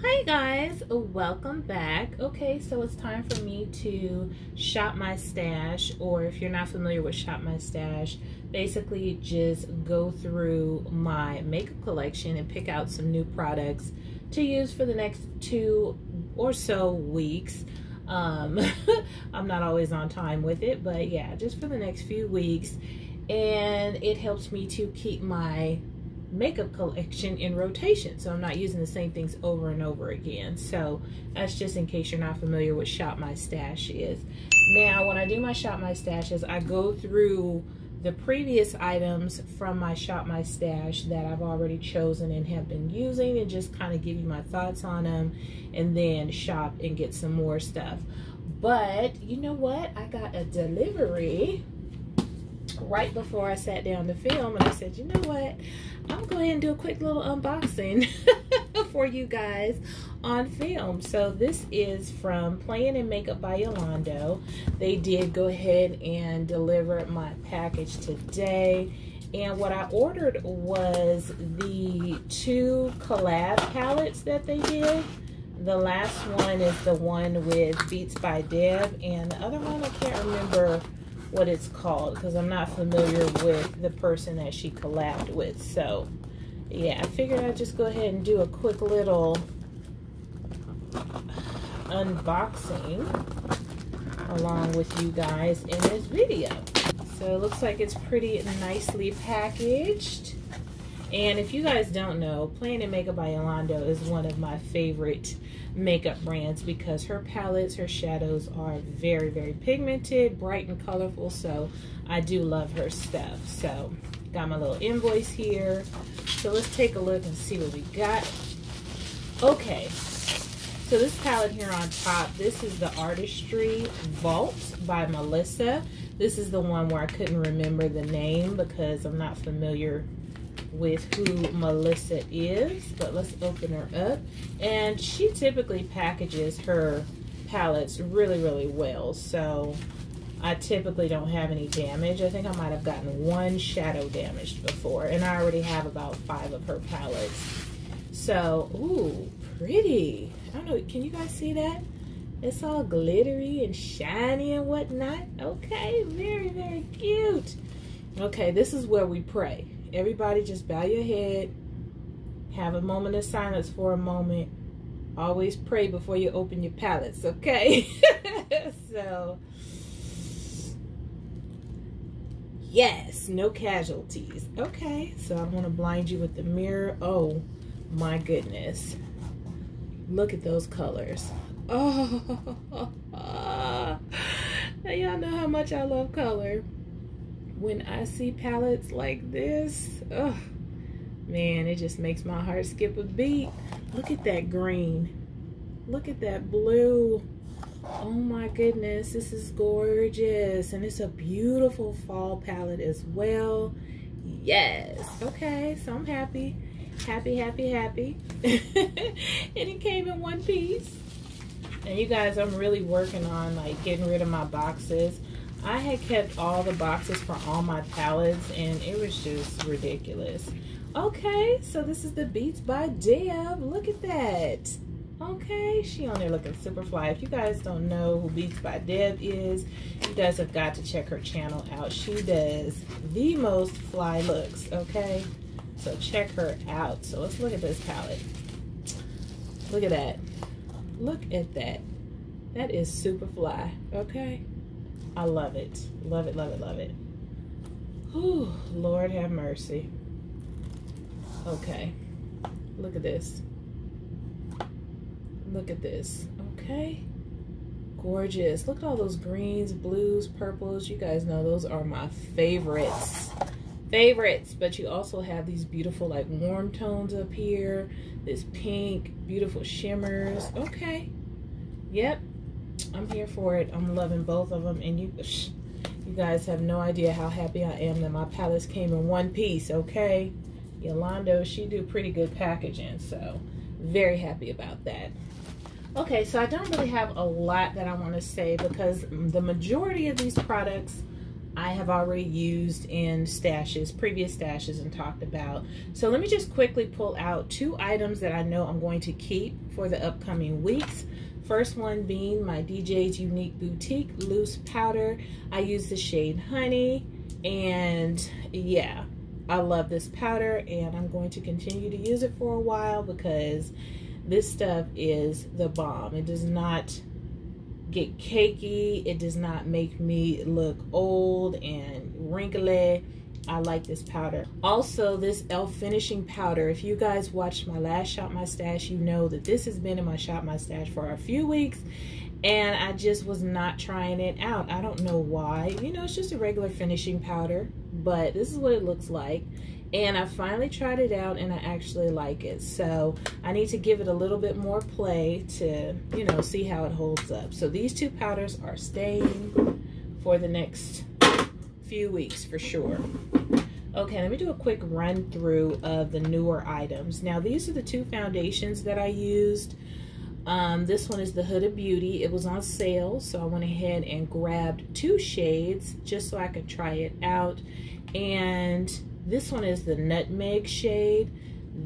Hi guys, welcome back. Okay, so it's time for me to shop my stash, or if you're not familiar with shop my stash, basically just go through my makeup collection and pick out some new products to use for the next 2 or so weeks. I'm not always on time with it, but yeah, just for the next few weeks, and it helps me to keep my makeup collection in rotation, so I'm not using the same things over and over again. So that's just in case you're not familiar with shop my stash is. Now when I do my shop my stashes, I go through the previous items from my shop my stash that I've already chosen and have been using, and just kind of give you my thoughts on them, and then shop and get some more stuff. But you know what, I got a delivery right before I sat down to film, and I said, you know what, I'm going to go ahead and do a quick little unboxing for you guys on film. So this is from Playing in Makeup by Yolanda. They did go ahead and deliver my package today, and what I ordered was the 2 collab palettes that they did. The last one is the one with Beats by Dev, and the other one I can't remember what it's called because I'm not familiar with the person that she collabed with. So yeah, I figured I'd just go ahead and do a quick little unboxing along with you guys in this video. So it looks like it's pretty nicely packaged. And if you guys don't know, Playing in Makeup by Yolanda is one of my favorite makeup brands because her palettes, her shadows are very, very pigmented, bright and colorful. So I do love her stuff. So got my little invoice here. So let's take a look and see what we got. Okay, so this palette here on top, this is the Artistry Vault by Melissa. This is the one where I couldn't remember the name because I'm not familiar with who Melissa is, but let's open her up. And she typically packages her palettes really, really well, so I typically don't have any damage. I think I might have gotten one shadow damaged before, and I already have about 5 of her palettes. So, ooh, pretty. I don't know, can you guys see that? It's all glittery and shiny and whatnot. Okay, very, very cute. Okay, this is where we pray. Everybody just bow your head, have a moment of silence for a moment. Always pray before you open your palettes, okay? So, yes, no casualties. Okay, so I don't want to blind you with the mirror. Oh my goodness. Look at those colors. Oh, y'all know how much I love color. When I see palettes like this, oh man, it just makes my heart skip a beat. Look at that green. Look at that blue. Oh my goodness, this is gorgeous. And it's a beautiful fall palette as well. Yes. Okay, so I'm happy. Happy, happy, happy. And it came in one piece. And you guys, I'm really working on like getting rid of my boxes. I had kept all the boxes for all my palettes, and it was just ridiculous. Okay, so this is the Beats by Dev. Look at that. Okay, she on there looking super fly. If you guys don't know who Beats by Dev is, you guys have got to check her channel out. She does the most fly looks, okay? So check her out. So let's look at this palette. Look at that. Look at that. That is super fly, okay? I love it. Love it, love it, love it. Whew, Lord have mercy. Okay. Look at this. Look at this. Okay. Gorgeous. Look at all those greens, blues, purples. You guys know those are my favorites. Favorites. But you also have these beautiful like warm tones up here. This pink, beautiful shimmers. Okay. Yep. I'm here for it. I'm loving both of them, and you guys have no idea how happy I am that my palettes came in one piece, okay? Yolanda, she do pretty good packaging, so very happy about that. Okay, so I don't really have a lot that I want to say because the majority of these products I have already used in stashes, previous stashes, and talked about. So let me just quickly pull out two items that I know I'm going to keep for the upcoming weeks. First one being my DJ's Unique Boutique Loose Powder. I use the shade Honey, and yeah, I love this powder, and I'm going to continue to use it for a while because this stuff is the bomb. It does not get cakey. It does not make me look old and wrinkly. I like this powder. Also, this Elf finishing powder. If you guys watched my last Shop My Stash, you know that this has been in my Shop My Stash for a few weeks, and I just was not trying it out. I don't know why. You know, it's just a regular finishing powder, but this is what it looks like. And I finally tried it out, and I actually like it. So I need to give it a little bit more play to, you know, see how it holds up. So these two powders are staying for the next few weeks for sure. Okay, let me do a quick run through of the newer items. Now, these are the two foundations that I used. This one is the Huda Beauty. It was on sale, so I went ahead and grabbed two shades just so I could try it out. And this one is the nutmeg shade.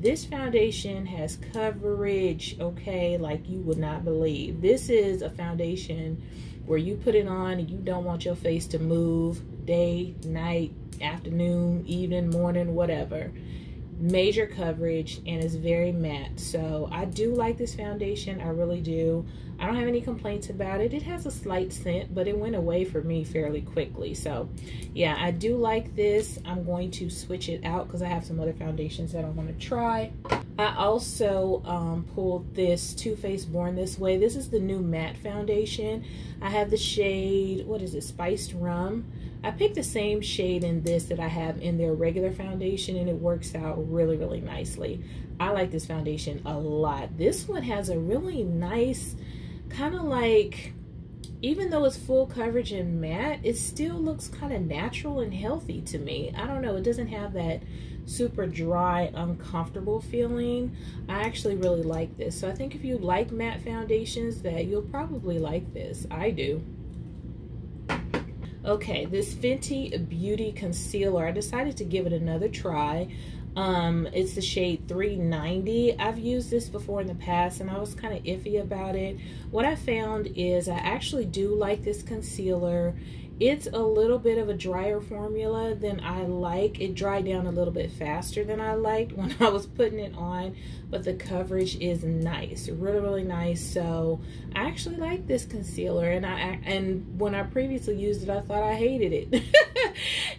This foundation has coverage, okay, like you would not believe. This is a foundation where you put it on and you don't want your face to move day, night, afternoon, evening, morning, whatever. Major coverage, and it's very matte. So I do like this foundation, I really do. I don't have any complaints about it. It has a slight scent, but it went away for me fairly quickly. So yeah, I do like this. I'm going to switch it out because I have some other foundations that I want to try. I also pulled this Too Faced Born This Way. This is the new matte foundation. I have the shade, what is it, Spiced Rum. I picked the same shade in this that I have in their regular foundation, and it works out really, really nicely. I like this foundation a lot. This one has a really nice, kind of like, even though it's full coverage and matte, it still looks kind of natural and healthy to me. I don't know, it doesn't have that super dry, uncomfortable feeling. I actually really like this. So I think if you like matte foundations, that you'll probably like this. I do. Okay, this Fenty Beauty Concealer, I decided to give it another try. It's the shade 390. I've used this before in the past, and I was kind of iffy about it. What I found is I actually do like this concealer. It's a little bit of a drier formula than I like. It dried down a little bit faster than I liked when I was putting it on, but the coverage is nice, really, really nice. So I actually like this concealer, and when I previously used it, I thought I hated it.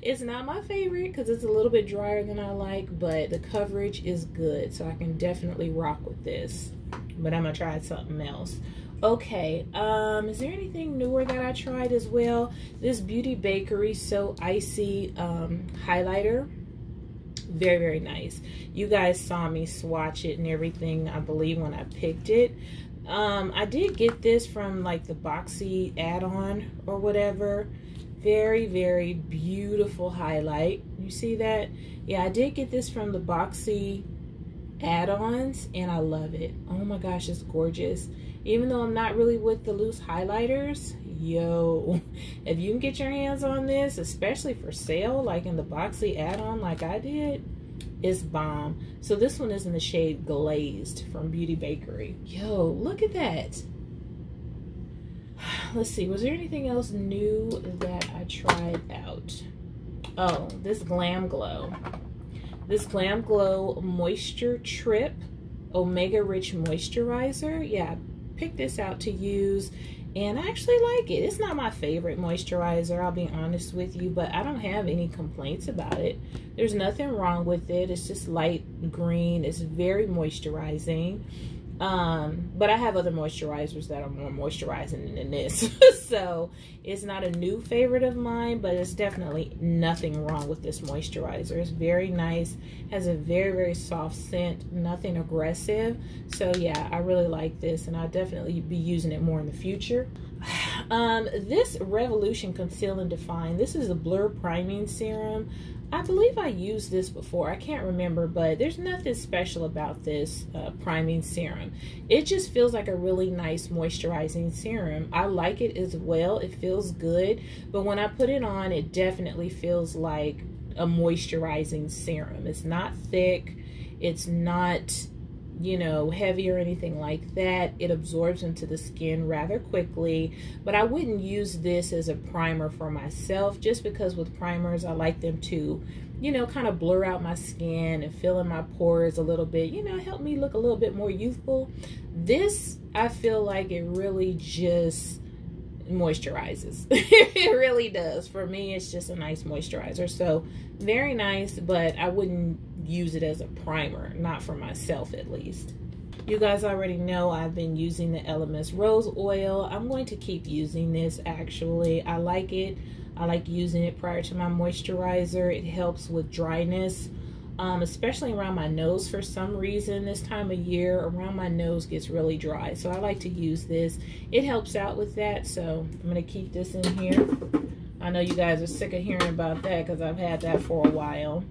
It's not my favorite because it's a little bit drier than I like, but the coverage is good, so I can definitely rock with this. But I'm gonna try something else. Okay, is there anything newer that I tried as well? This Beauty Bakery So Icy highlighter, very, very nice. You guys saw me swatch it and everything, I believe, when I picked it. I did get this from like the boxy add-on or whatever. Very, very beautiful highlight. You see that? Yeah, I did get this from the boxy add-ons, and I love it. Oh my gosh, it's gorgeous. Even though I'm not really with the loose highlighters, yo, if you can get your hands on this, especially for sale, like in the boxy add-on like I did, it's bomb. So this one is in the shade Glazed from Beauty Bakery. Yo, look at that. Let's see, was there anything else new that I tried out? Oh, this Glam Glow. This Glam Glow Moisture Trip Omega Rich Moisturizer. Yeah, picked this out to use, and I actually like it. It's not my favorite moisturizer, I'll be honest with you, but I don't have any complaints about it. There's nothing wrong with it. It's just light green. It's very moisturizing. But I have other moisturizers that are more moisturizing than this. So it's not a new favorite of mine, but it's definitely nothing wrong with this moisturizer. It's very nice, has a very, very soft scent, nothing aggressive. So yeah, I really like this, and I'll definitely be using it more in the future. This Revolution Conceal and Define, this is a Blur Priming Serum. I believe I used this before. I can't remember, but there's nothing special about this priming serum. It just feels like a really nice moisturizing serum. I like it as well. It feels good, but when I put it on, it definitely feels like a moisturizing serum. It's not thick. It's not, you know, heavy or anything like that. It absorbs into the skin rather quickly, but I wouldn't use this as a primer for myself, just because with primers I like them to, you know, kind of blur out my skin and fill in my pores a little bit, you know, help me look a little bit more youthful. This, I feel like it really just moisturizes. It really does. For me, it's just a nice moisturizer. So very nice, but I wouldn't use it as a primer, not for myself at least. You guys already know I've been using the Elemis Rose Oil. I'm going to keep using this actually. I like it. I like using it prior to my moisturizer. It helps with dryness, especially around my nose. For some reason this time of year around my nose gets really dry, so I like to use this. It helps out with that, so I'm going to keep this in here. I know you guys are sick of hearing about that because I've had that for a while.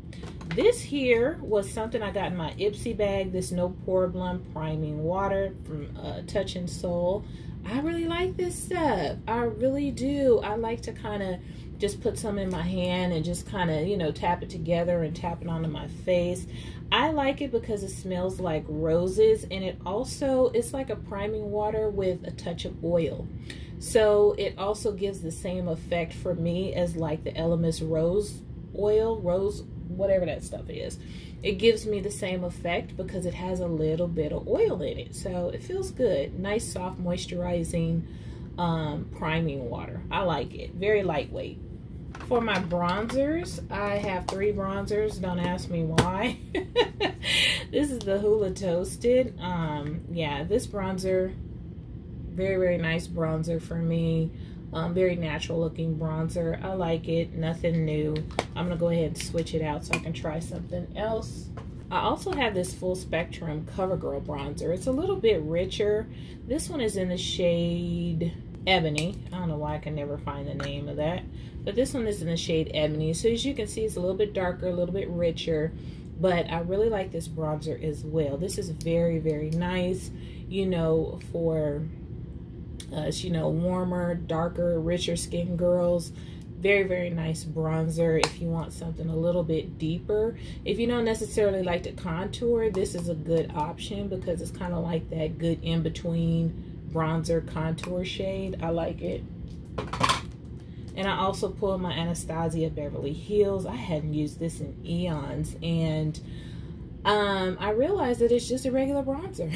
This here was something I got in my Ipsy bag, this No Pore Bloom Priming Water from Touch and Soul. I really like this stuff. I really do. I like to kind of just put some in my hand and just kind of, you know, tap it together and tap it onto my face. I like it because it smells like roses, and it also, it's like a priming water with a touch of oil. So it also gives the same effect for me as like the Elemis Rose Oil, Rose whatever that stuff is. It gives me the same effect because it has a little bit of oil in it, so it feels good. Nice soft moisturizing priming water. I like it. Very lightweight. For my bronzers, I have 3 bronzers. Don't ask me why. This is the Hoola Toasted. Yeah, this bronzer, very nice bronzer for me. Very natural looking bronzer. I like it. Nothing new. I'm gonna go ahead and switch it out so I can try something else. I also have this full spectrum CoverGirl bronzer. It's a little bit richer. This one is in the shade Ebony. I don't know why I can never find the name of that, but this one is in the shade Ebony. So as you can see, it's a little bit darker, a little bit richer, but I really like this bronzer as well. This is very nice, you know, for you know, warmer, darker, richer skin girls. Very nice bronzer if you want something a little bit deeper. If you don't necessarily like to contour, this is a good option because it's kind of like that good in-between bronzer contour shade. I like it. And I also pulled my Anastasia Beverly Hills. I hadn't used this in eons, and I realized that it's just a regular bronzer.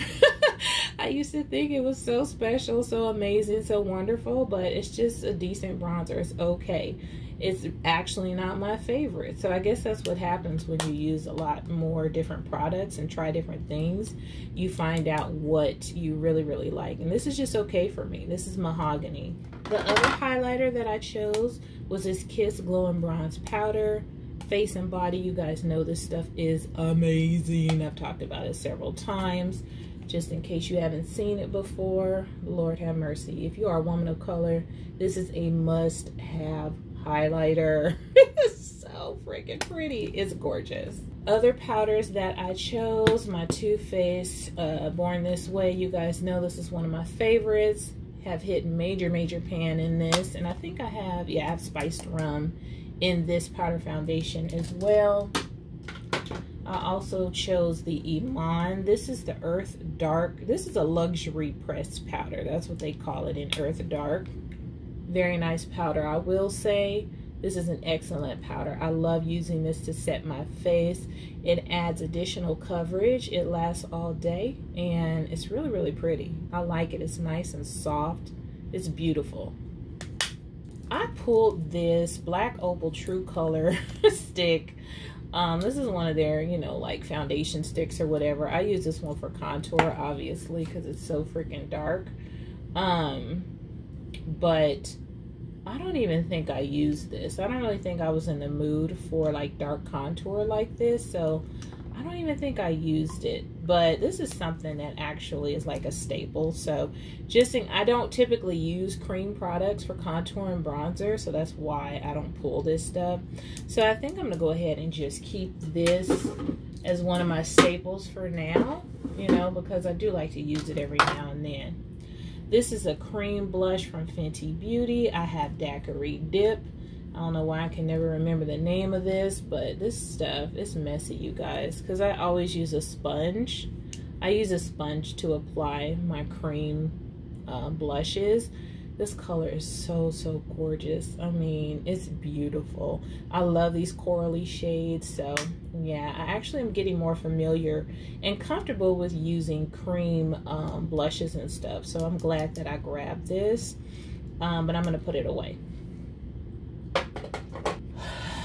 I used to think it was so special, so amazing, so wonderful, but it's just a decent bronzer. It's okay. It's actually not my favorite. So I guess that's what happens when you use a lot more different products and try different things. You find out what you really like. And this is just okay for me. This is Mahogany. The other highlighter that I chose was this Kiss Glow and Bronze powder. Face and body, you guys know this stuff is amazing. I've talked about it several times. Just in case you haven't seen it before, Lord have mercy. If you are a woman of color, this is a must-have highlighter. It's so freaking pretty. It's gorgeous. Other powders that I chose, my Too Faced Born This Way. You guys know this is one of my favorites. Have hit major pan in this. And I think I have, yeah, I've spiced rum in this powder foundation as well. I also chose the Iman. This is the Earth Dark. This is a luxury pressed powder. That's what they call it in Earth Dark. Very nice powder. I will say this is an excellent powder. I love using this to set my face. It adds additional coverage. It lasts all day, and it's really pretty. I like it. It's nice and soft. It's beautiful. I pulled this Black Opal True Color stick. This is one of their, you know, like foundation sticks or whatever. I use this one for contour, obviously, because it's so freaking dark. But I don't even think I used this. I don't really think I was in the mood for like dark contour like this, so I don't even think I used it. but this is something that actually is like a staple. So just in, I don't typically use cream products for contour and bronzer, so that's why I don't pull this stuff. So I think I'm gonna go ahead and just keep this as one of my staples for now, you know, because I do like to use it every now and then. This is a cream blush from Fenty Beauty. I have Daiquiri Dip. I don't know why I can never remember the name of this, but this stuff, it's messy, you guys, because I always use a sponge. I use a sponge to apply my cream blushes. This color is so, so gorgeous. I mean, it's beautiful. I love these corally shades. So yeah, I actually am getting more familiar and comfortable with using cream blushes and stuff. So I'm glad that I grabbed this, but I'm gonna put it away.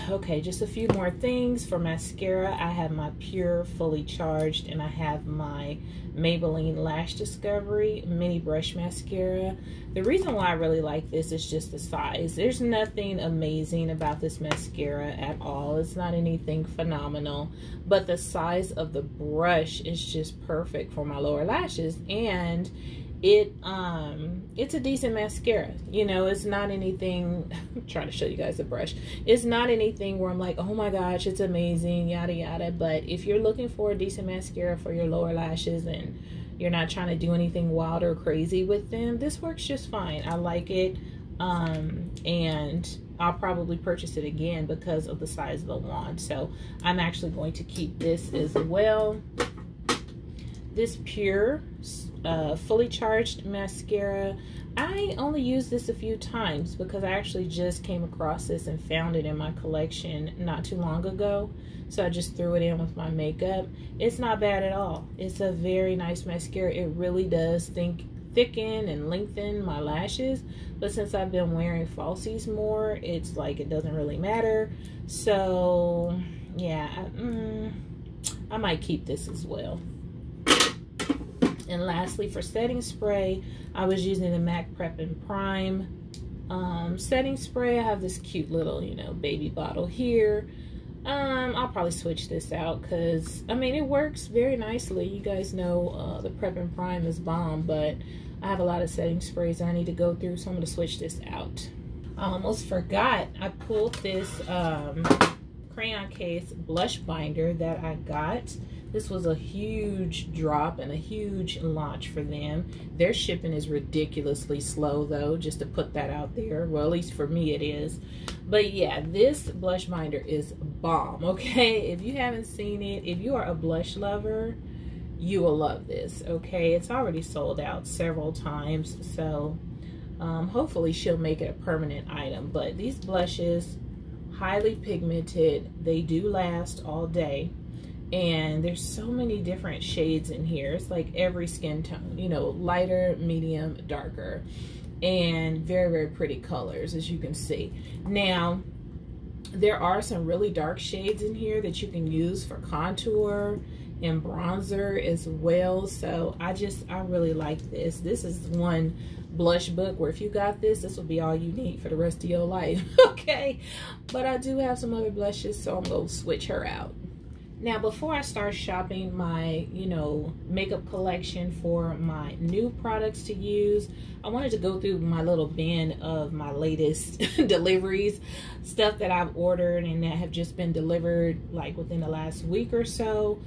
Okay, just a few more things. For mascara, I have my Pure Fully Charged, and I have my Maybelline Lash Discovery Mini Brush Mascara. The reason why I really like this is just the size. There's nothing amazing about this mascara at all. It's not anything phenomenal, but the size of the brush is just perfect for my lower lashes, and it's a decent mascara. You know, it's not anything, I'm trying to show you guys the brush. It's not anything where I'm like, oh my gosh, it's amazing, yada yada. But if you're looking for a decent mascara for your lower lashes and you're not trying to do anything wild or crazy with them, this works just fine. I like it, and I'll probably purchase it again because of the size of the wand. So I'm actually going to keep this as well. This Pure Fully Charged mascara, I only used this a few times because I actually just came across this and found it in my collection not too long ago, so I just threw it in with my makeup. It's not bad at all. It's a very nice mascara. It really does thicken and lengthen my lashes, but since I've been wearing falsies more, it's like it doesn't really matter. So yeah, I might keep this as well. And lastly, for setting spray, I was using the MAC Prep and Prime setting spray. I have this cute little, you know, baby bottle here. I'll probably switch this out because, I mean, it works very nicely. You guys know the Prep and Prime is bomb, but I have a lot of setting sprays I need to go through, so I'm going to switch this out. I almost forgot. I pulled this Crayon Case blush binder that I got. This was a huge drop and a huge launch for them. Their shipping is ridiculously slow though, just to put that out there. Well, at least for me it is. But yeah, this blush binder is bomb, okay? If you haven't seen it, if you are a blush lover, you will love this, okay? It's already sold out several times, so hopefully she'll make it a permanent item. But these blushes, highly pigmented, they do last all day. And there's so many different shades in here. It's like every skin tone, you know, lighter, medium, darker, and very, very pretty colors, as you can see. Now, there are some really dark shades in here that you can use for contour and bronzer as well. So I really like this. This is one blush book where if you got this will be all you need for the rest of your life, okay? But I do have some other blushes, so I'm gonna switch her out. Now, before I start shopping my, you know, makeup collection for my new products to use, I wanted to go through my little bin of my latest deliveries, stuff that I've ordered and that have just been delivered like within the last week or so.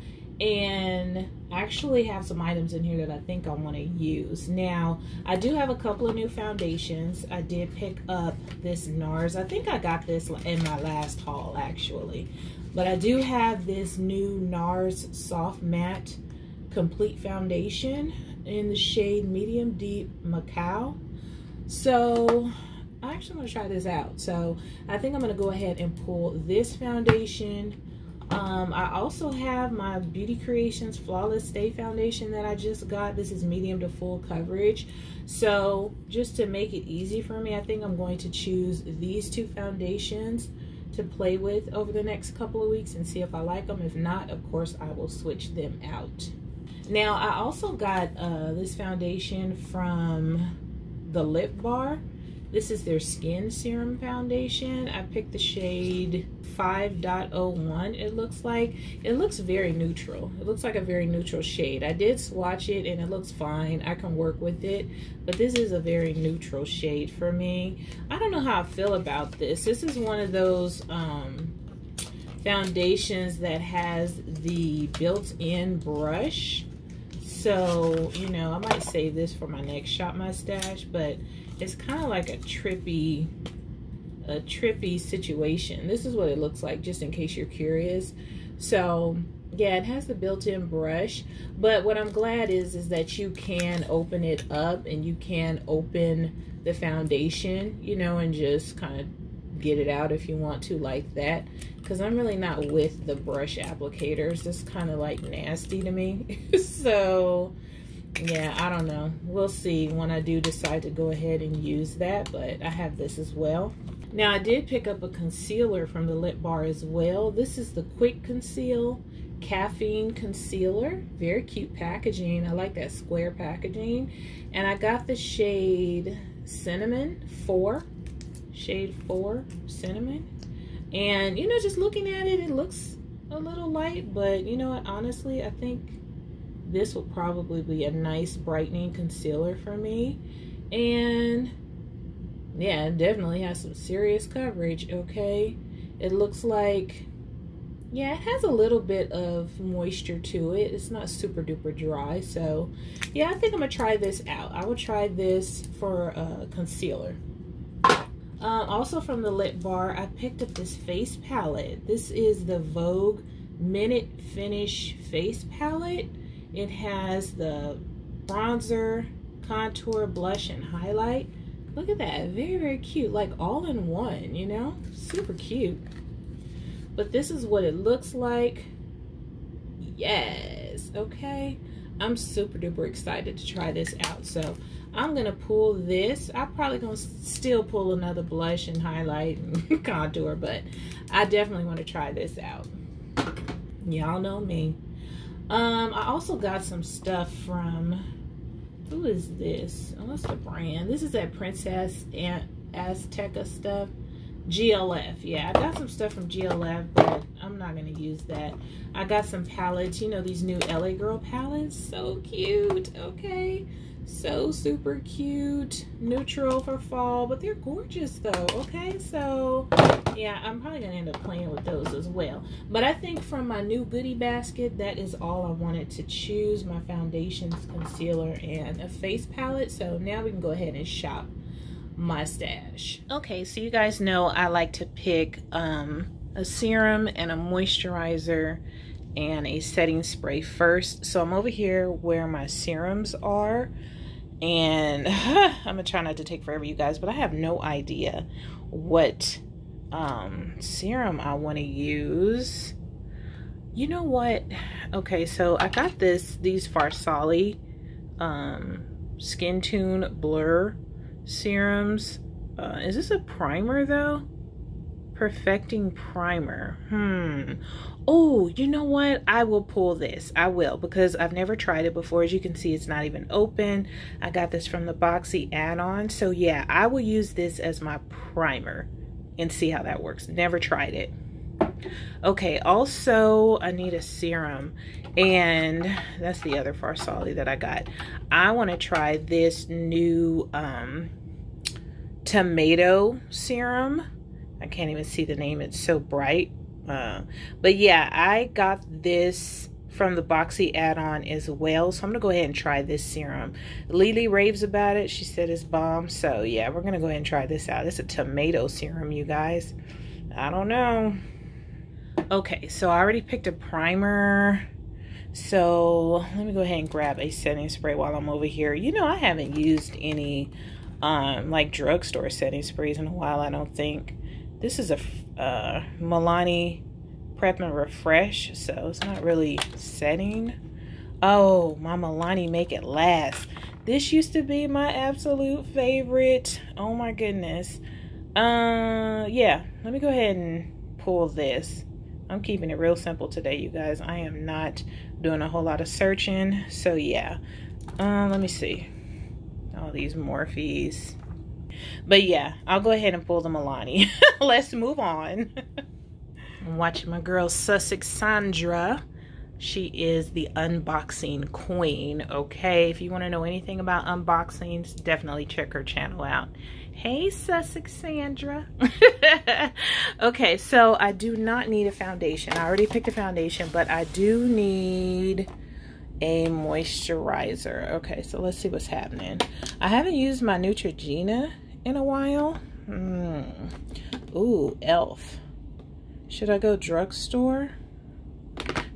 And I actually have some items in here that I think I want to use. Now, I do have a couple of new foundations. I did pick up this NARS. I think I got this in my last haul, actually. But I do have this new NARS Soft Matte Complete Foundation in the shade Medium Deep Macau. So I actually want to try this out. So I think I'm going to go ahead and pull this foundation. I also have my Beauty Creations Flawless Stay Foundation that I just got. This is medium to full coverage. So just to make it easy for me, I think I'm going to choose these two foundations to play with over the next couple of weeks and see if I like them. If not, of course, I will switch them out. Now, I also got this foundation from the Lip Bar. This is their Skin Serum Foundation. I picked the shade 5.01, it looks like. It looks very neutral. It looks like a very neutral shade. I did swatch it and it looks fine. I can work with it, but this is a very neutral shade for me. I don't know how I feel about this. This is one of those foundations that has the built-in brush. So, you know, I might save this for my next Shop My Stash, but it's kind of like a trippy situation. This is what it looks like, just in case you're curious. So yeah, it has the built-in brush, but what I'm glad is that you can open it up and you can open the foundation, you know, and just kind of get it out if you want to, like that, because I'm really not with the brush applicators. It's kind of like nasty to me. So yeah, I don't know. We'll see when I do decide to go ahead and use that, but I have this as well. Now, I did pick up a concealer from the Lip Bar as well. This is the Quick Conceal Caffeine Concealer. Very cute packaging. I like that square packaging. And I got the shade Cinnamon 4. Shade 4, Cinnamon. And, you know, just looking at it, it looks a little light, but you know what? Honestly, I think this will probably be a nice brightening concealer for me. And yeah, it definitely has some serious coverage, okay? It looks like, yeah, it has a little bit of moisture to it. It's not super duper dry. So yeah, I think I'm gonna try this out. I will try this for a concealer. Also from the Lip Bar, I picked up this face palette. This is the Vogue Minute Finish Face Palette. It has the bronzer, contour, blush, and highlight. Look at that, very, very cute, like all in one, you know, super cute. But this is what it looks like. Yes, okay. I'm super duper excited to try this out. So I'm gonna pull this. I'm probably gonna still pull another blush and highlight and contour, but I definitely wanna try this out. Y'all know me. I also got some stuff from, who is this? Oh, what's the brand? This is that Princess Azteca stuff. GLF. Yeah, I got some stuff from GLF, but I'm not going to use that. I got some palettes. You know, these new LA Girl palettes. So cute. Okay. So super cute. Neutral for fall, but they're gorgeous though. Okay, so yeah, I'm probably gonna end up playing with those as well. But I think from my new goodie basket, that is all I wanted to choose: my foundations, concealer, and a face palette. So now we can go ahead and shop my stash. Okay, so you guys know I like to pick a serum and a moisturizer and a setting spray first. So I'm over here where my serums are, and I'm gonna try not to take forever, you guys, but I have no idea what serum I want to use. You know what? Okay, so I got these Farsali Skin Tune Blur serums. Is this a primer though? Perfecting Primer. Oh, you know what? I will pull this. I will, because I've never tried it before. As you can see, it's not even open. I got this from the Boxy add-on. So yeah, I will use this as my primer and see how that works. Never tried it. Okay, also I need a serum, and that's the other Farsali that I got. I want to try this new tomato serum. I can't even see the name, it's so bright. But yeah, I got this from the Boxy add-on as well, so I'm gonna go ahead and try this serum. Lily raves about it. She said it's bomb. So yeah, we're gonna go ahead and try this out. It's a tomato serum, you guys. I don't know. Okay, so I already picked a primer, so let me go ahead and grab a setting spray while I'm over here. You know, I haven't used any like drugstore setting sprays in a while, I don't think. This is a Milani Prep and Refresh, so it's not really setting. Oh, my Milani Make It Last. This used to be my absolute favorite. Oh my goodness. Yeah, let me go ahead and pull this. I'm keeping it real simple today, you guys. I am not doing a whole lot of searching, so yeah. Let me see. All these Morphe's. But yeah, I'll go ahead and pull the Milani. Let's move on. I'm watching my girl Sussex Sandra. She is the unboxing queen, okay? If you want to know anything about unboxings, definitely check her channel out. Hey, Sussex Sandra. Okay, so I do not need a foundation. I already picked a foundation, but I do need a moisturizer. Okay, so let's see what's happening. I haven't used my Neutrogena in a while. Ooh, Elf. Should I go drugstore?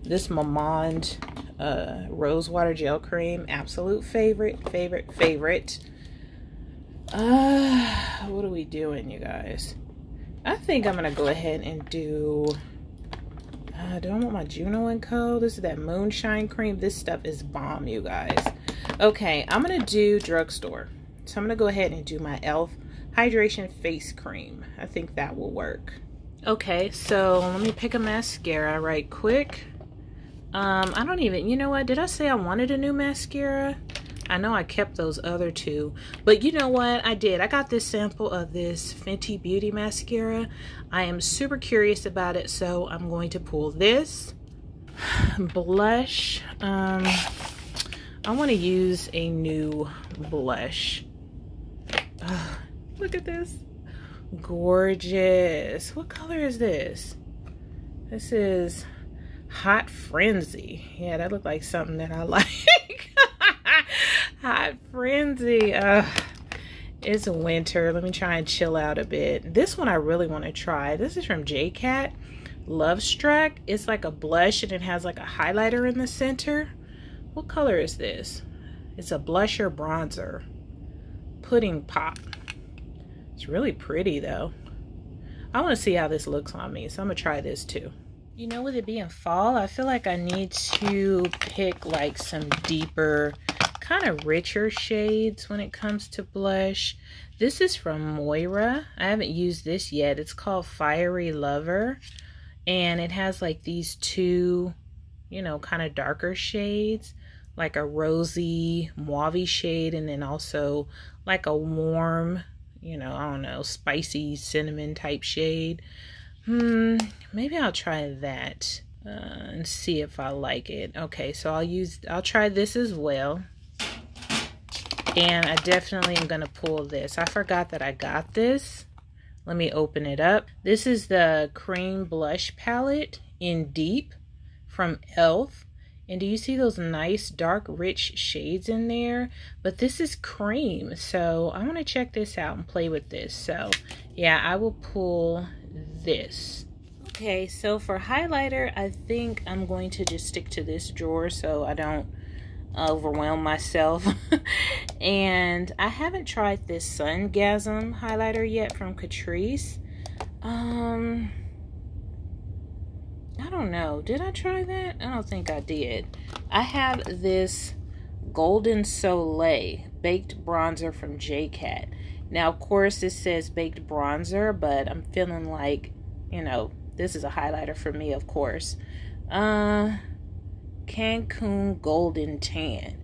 This Mamond Rose Water Gel Cream, absolute favorite. What are we doing, you guys? I think I'm gonna go ahead and do I want my Juno & Co? This is that Moonshine Cream. This stuff is bomb, you guys. Okay, I'm gonna do drugstore. So I'm gonna go ahead and do my Elf Hydration Face Cream. I think that will work. Okay, so let me pick a mascara right quick. I don't even, you know what? Did I say I wanted a new mascara? I know I kept those other two, but you know what? I did. I got this sample of this Fenty Beauty mascara. I am super curious about it, so I'm going to pull this. Blush. I want to use a new blush. Ugh, look at this. Gorgeous. What color is this? This is Hot Frenzy. Yeah, that looked like something that I like. Hot Frenzy. It's winter. Let me try and chill out a bit. This one I really want to try. This is from JCat. Love Struck. It's like a blush and it has like a highlighter in the center. What color is this? It's a blusher bronzer. Pudding Pop. It's really pretty though. I want to see how this looks on me, so I'm gonna try this too. You know, with it being fall, I feel like I need to pick like some deeper, kind of richer shades when it comes to blush. This is from Moira. I haven't used this yet. It's called Fiery Lover, and it has like these two, you know, kind of darker shades, like a rosy mauve shade, and then also like a warm, you know, I don't know, spicy cinnamon type shade. Maybe I'll try that and see if I like it. Okay, so I'll try this as well. And I definitely am gonna pull this. I forgot that I got this. Let me open it up. This is the Cream Blush Palette in Deep from Elf. And do you see those nice dark rich shades in there? But this is cream, so I want to check this out and play with this. So yeah, I will pull this. Okay, so for highlighter, I think I'm going to just stick to this drawer so I don't overwhelm myself. And I haven't tried this Sungasm highlighter yet from Catrice. I don't know. Did I try that? I don't think I did. I have this Golden Soleil Baked Bronzer from JCat. Now, of course, it says Baked Bronzer, but I'm feeling like, you know, this is a highlighter for me, of course. Cancun Golden Tan.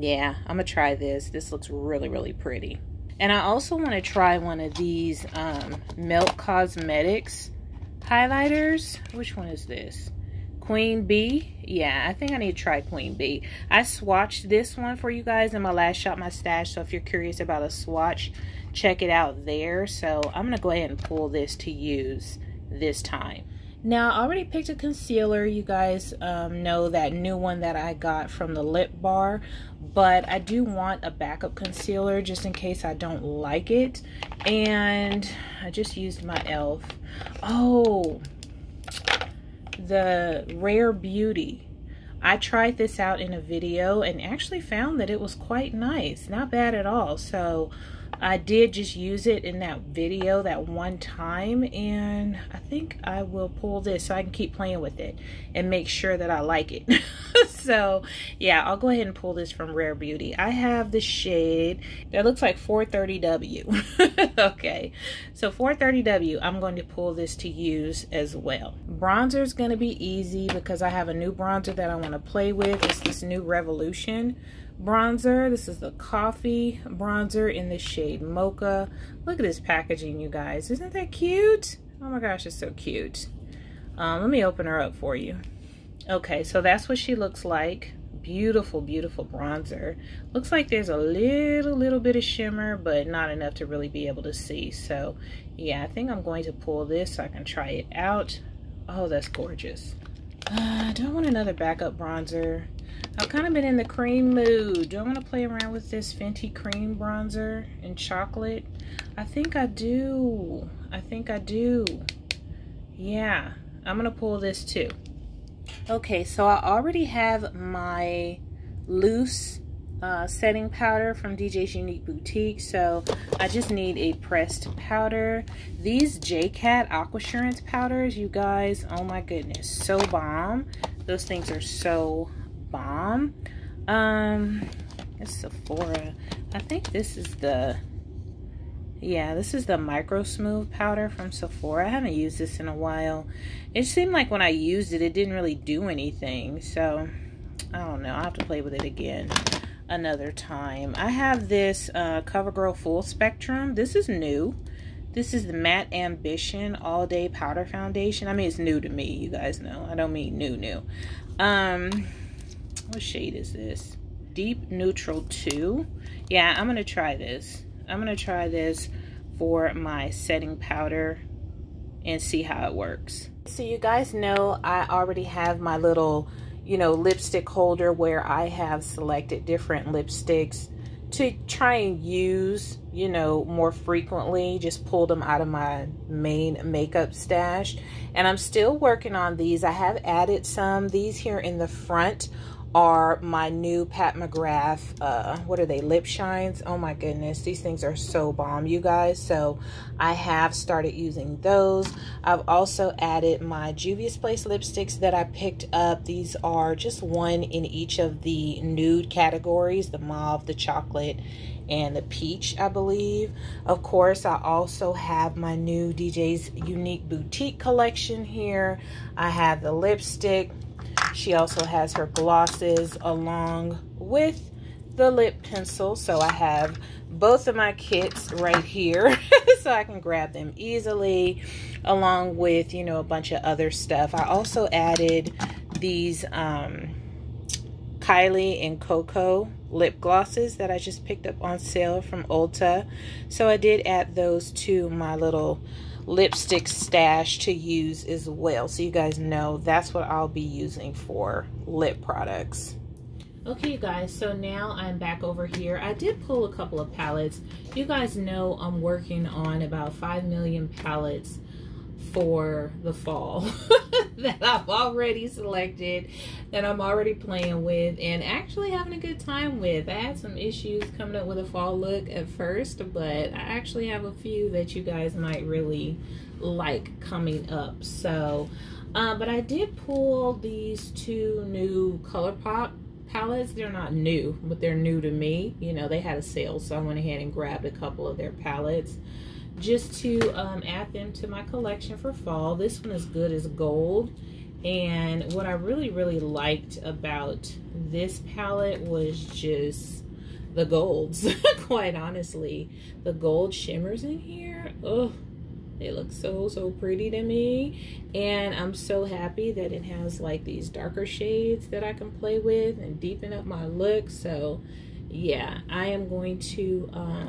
Yeah, I'm going to try this. This looks really, really pretty. And I also want to try one of these Melt Cosmetics highlighters. Which one is this? Queen Bee. Yeah, I think I need to try Queen Bee. I swatched this one for you guys in my last Shop My Stash, so if you're curious about a swatch, check it out there. So I'm gonna go ahead and pull this to use this time. Now, I already picked a concealer. You guys know that new one that I got from the Lip Bar, but I do want a backup concealer just in case I don't like it. And I just used my e.l.f. Oh, the Rare Beauty. I tried this out in a video and actually found that it was quite nice. Not bad at all. So I did just use it in that video that one time, and I think I will pull this so I can keep playing with it and make sure that I like it. So yeah, I'll go ahead and pull this from Rare Beauty. I have the shade that looks like 430W. Okay, so 430W, I'm going to pull this to use as well. Bronzer is going to be easy because I have a new bronzer that I want to play with. It's this new Revolution bronzer. This is the coffee bronzer in the shade Mocha. Look at this packaging, you guys. Isn't that cute? Oh my gosh, it's so cute. Let me open her up for you. Okay, so that's what she looks like. Beautiful, beautiful bronzer. Looks like there's a little bit of shimmer, but not enough to really be able to see. So yeah, I think I'm going to pull this so I can try it out. Oh, that's gorgeous. Do I want another backup bronzer? I've kind of been in the cream mood. Do I want to play around with this Fenty cream bronzer in chocolate? I think I do. I think I do. Yeah, I'm gonna pull this too. Okay, so I already have my loose setting powder from DJ's Unique Boutique, so I just need a pressed powder. These JCat Aquasurance powders, you guys, oh my goodness, so bomb. Those things are so bomb. It's Sephora. I think this is the, yeah, this is the Micro Smooth powder from Sephora. I haven't used this in a while. It seemed like when I used it, it didn't really do anything. So, I don't know. I'll have to play with it again another time. I have this CoverGirl Full Spectrum. This is new. This is the Matte Ambition All Day Powder Foundation. I mean, it's new to me. You guys know. I don't mean new, new. What shade is this? Deep Neutral 2. Yeah, I'm going to try this. I'm gonna try this for my setting powder and see how it works. So you guys know I already have my little, you know, lipstick holder where I have selected different lipsticks to try and use, you know, more frequently. Just pulled them out of my main makeup stash. And I'm still working on these. I have added some. These here in the front are my new Pat McGrath what are they, lip shines. Oh my goodness, these things are so bomb, you guys. So I have started using those. I've also added my Juvia's Place lipsticks that I picked up. These are just one in each of the nude categories, the mauve, the chocolate, and the peach, I believe. Of course, I also have my new DJ's Unique Boutique collection here. I have the lipstick. She also has her glosses along with the lip pencil. So I have both of my kits right here so I can grab them easily, along with, you know, a bunch of other stuff. I also added these Kylie and Coco lip glosses that I just picked up on sale from Ulta. So I did add those to my little lipstick stash to use as well. So you guys know that's what I'll be using for lip products. Okay, you guys, so now I'm back over here. I did pull a couple of palettes. You guys know I'm working on about 5 million palettes for the fall that I've already selected, that I'm already playing with and actually having a good time with. I had some issues coming up with a fall look at first, but I actually have a few that you guys might really like coming up. So but I did pull these two new ColourPop palettes. They're not new, but they're new to me. You know, they had a sale, so I went ahead and grabbed a couple of their palettes just to add them to my collection for fall. This one is Good as Gold, and what I really liked about this palette was just the golds. Quite honestly, the gold shimmers in here, oh, they look so pretty to me. And I'm so happy that it has like these darker shades that I can play with and deepen up my look. So yeah, I am going to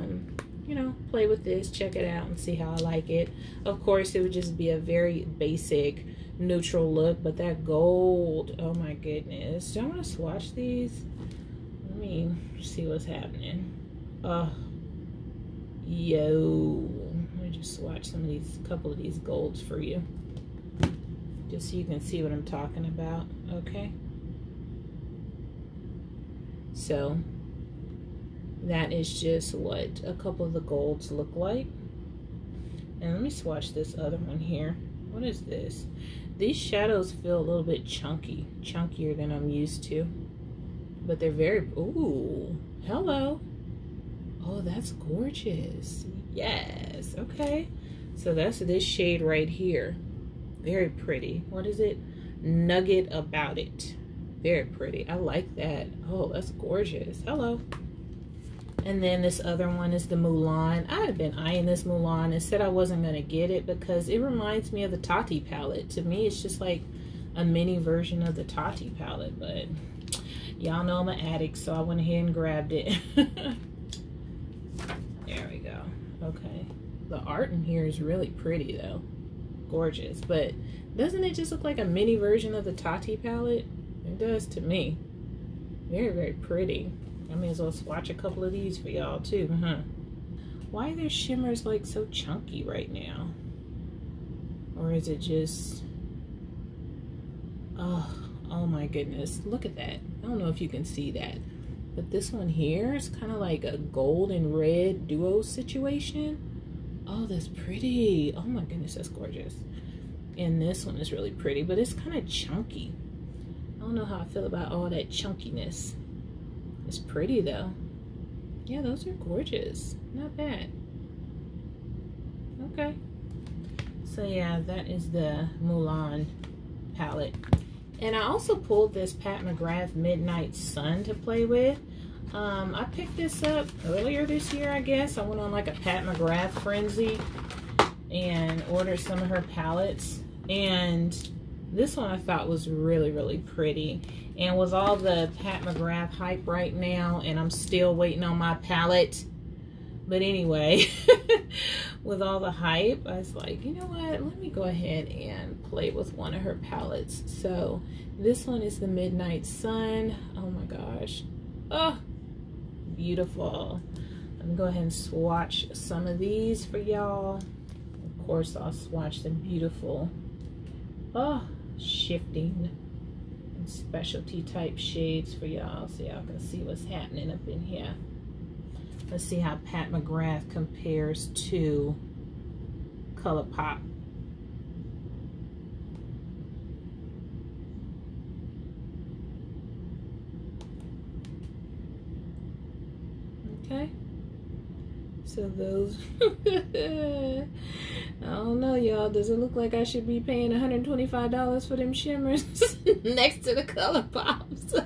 you know, play with this, check it out, and see how I like it. Of course, it would just be a very basic neutral look, but that gold, oh my goodness. Do I want to swatch these? Let me see what's happening. Yo, let me just swatch some of these, couple of these golds for you, just so you can see what I'm talking about. Okay, so that is just what a couple of the golds look like. And let me swatch this other one here. What is this? These shadows feel a little bit chunky, chunkier than I'm used to, but they're very, ooh, hello. Oh, that's gorgeous. Yes, okay. So that's this shade right here. Very pretty. What is it? Nugget About It. Very pretty. I like that. Oh, that's gorgeous. Hello. And then this other one is the Mulan. I had been eyeing this Mulan and said I wasn't going to get it because it reminds me of the Tati palette. To me, it's just like a mini version of the Tati palette, but y'all know I'm an addict, so I went ahead and grabbed it. There we go. Okay. The art in here is really pretty, though. Gorgeous. But doesn't it just look like a mini version of the Tati palette? It does to me. Very, very pretty. I may as well swatch a couple of these for y'all too, huh? Why are their shimmers like so chunky right now? Or is it just... Oh my goodness. Look at that. I don't know if you can see that. But this one here is kind of like a gold and red duo situation. Oh, that's pretty. Oh my goodness, that's gorgeous. And this one is really pretty, but it's kind of chunky. I don't know how I feel about all that chunkiness. It's pretty though. Yeah, those are gorgeous. Not bad. Okay. So yeah, that is the Mulan palette. And I also pulled this Pat McGrath Midnight Sun to play with. I picked this up earlier this year, I guess. I went on like a Pat McGrath frenzy and ordered some of her palettes. And this one I thought was really, really pretty. And with all the Pat McGrath hype right now, and I'm still waiting on my palette. But anyway, with all the hype, I was like, you know what? Let me go ahead and play with one of her palettes. So this one is the Midnight Sun. Oh my gosh. Oh, beautiful. Let me go ahead and swatch some of these for y'all. Of course, I'll swatch the beautiful... Oh, shifting and specialty type shades for y'all so y'all can see what's happening up in here. Let's see how Pat McGrath compares to ColourPop. Okay. So those, I don't know, y'all. Does it look like I should be paying $125 for them shimmers next to the ColourPops?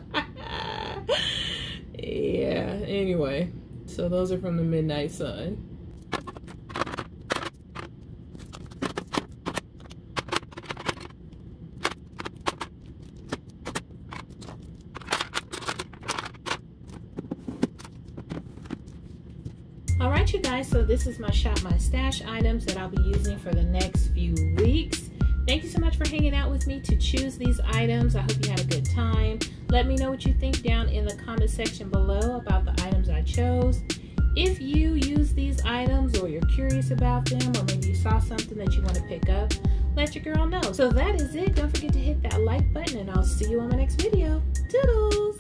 Yeah, anyway. So those are from the Midnight Sun. Alright you guys, so this is my Shop My Stash items that I'll be using for the next few weeks. Thank you so much for hanging out with me to choose these items. I hope you had a good time. Let me know what you think down in the comment section below about the items I chose. If you use these items or you're curious about them, or maybe you saw something that you want to pick up, let your girl know. So that is it. Don't forget to hit that like button and I'll see you on my next video. Toodles!